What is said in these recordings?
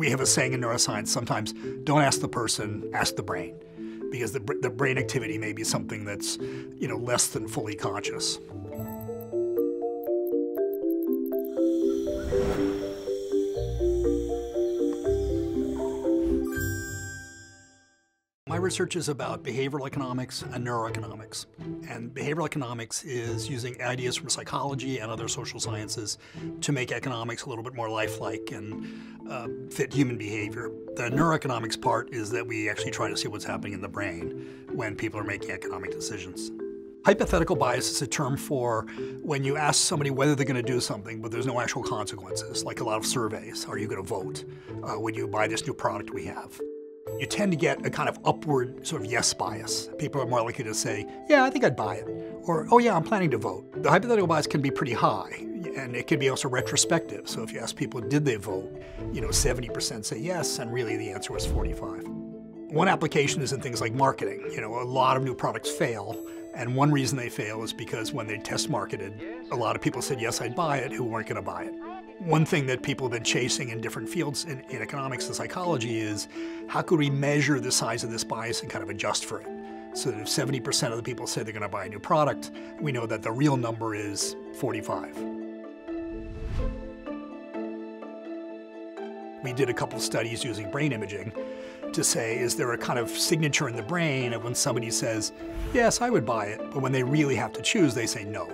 We have a saying in neuroscience sometimes, don't ask the person, ask the brain, because the brain activity may be something that's, you know, less than fully conscious. My research is about behavioral economics and neuroeconomics. And behavioral economics is using ideas from psychology and other social sciences to make economics a little bit more lifelike and fit human behavior. The neuroeconomics part is that we actually try to see what's happening in the brain when people are making economic decisions. Hypothetical bias is a term for when you ask somebody whether they're going to do something, but there's no actual consequences, like a lot of surveys. Are you going to vote? Would you buy this new product we have? You tend to get a kind of upward sort of yes bias. People are more likely to say, yeah, I think I'd buy it. Or, oh yeah, I'm planning to vote. The hypothetical bias can be pretty high, and it can be also retrospective. So if you ask people, did they vote? You know, 70% say yes, and really the answer was 45. One application is in things like marketing. You know, a lot of new products fail, and one reason they fail is because when they test marketed, a lot of people said, yes, I'd buy it, who weren't gonna buy it. One thing that people have been chasing in different fields in economics and psychology is how could we measure the size of this bias and kind of adjust for it? So that if 70% of the people say they're going to buy a new product, we know that the real number is 45. We did a couple of studies using brain imaging to say, is there a kind of signature in the brain of when somebody says, yes, I would buy it, but when they really have to choose, they say no.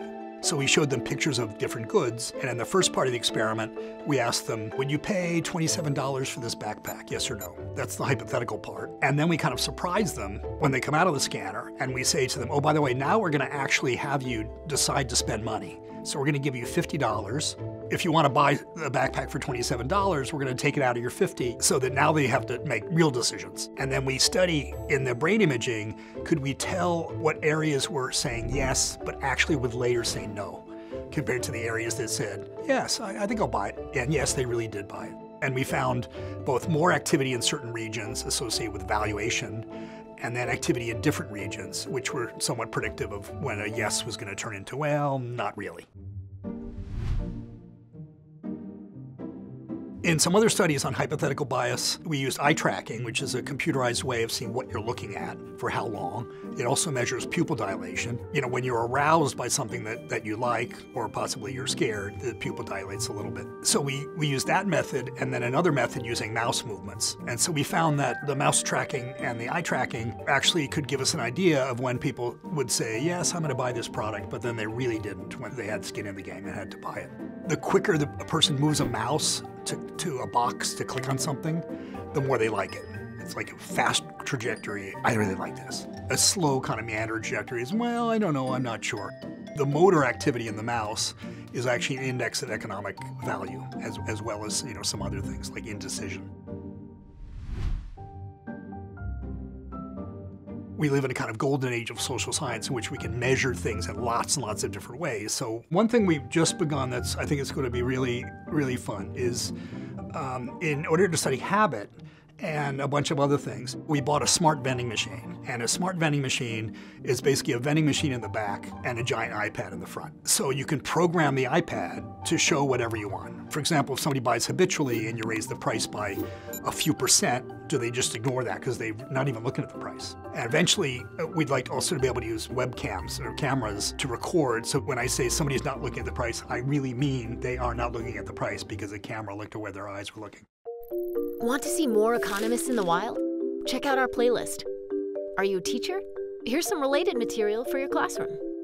So we showed them pictures of different goods, and in the first part of the experiment, we asked them, would you pay $27 for this backpack, yes or no? That's the hypothetical part. And then we kind of surprise them when they come out of the scanner, and we say to them, oh, by the way, now we're gonna actually have you decide to spend money. So we're gonna give you $50. If you wanna buy a backpack for $27, we're gonna take it out of your 50, so that now they have to make real decisions. And then we study in the brain imaging, could we tell what areas were saying yes, but actually would later say no, compared to the areas that said, yes, I think I'll buy it. And yes, they really did buy it. And we found both more activity in certain regions associated with valuation, and then activity in different regions, which were somewhat predictive of when a yes was gonna turn into, well, not really. In some other studies on hypothetical bias, we used eye tracking, which is a computerized way of seeing what you're looking at for how long. It also measures pupil dilation. You know, when you're aroused by something that you like, or possibly you're scared, the pupil dilates a little bit. So we used that method, and then another method using mouse movements. And so we found that the mouse tracking and the eye tracking actually could give us an idea of when people would say, yes, I'm gonna buy this product, but then they really didn't when they had skin in the game and had to buy it. The quicker a person moves a mouse to a box to click on something, the more they like it. It's like a fast trajectory, I really like this. A slow kind of meander trajectory is, well, I don't know, I'm not sure. The motor activity in the mouse is actually an index of economic value, as well as, you know, some other things like indecision. We live in a kind of golden age of social science in which we can measure things in lots and lots of different ways. So one thing we've just begun that's, I think it's going to be really, really fun is in order to study habit and a bunch of other things, we bought a smart vending machine. And a smart vending machine is basically a vending machine in the back and a giant iPad in the front. So you can program the iPad to show whatever you want. For example, if somebody buys habitually and you raise the price by a few percent, do they just ignore that because they're not even looking at the price? And eventually, we'd like also to be able to use webcams or cameras to record. So when I say somebody's not looking at the price, I really mean they are not looking at the price because the camera looked at where their eyes were looking. Want to see more economists in the wild? Check out our playlist. Are you a teacher? Here's some related material for your classroom.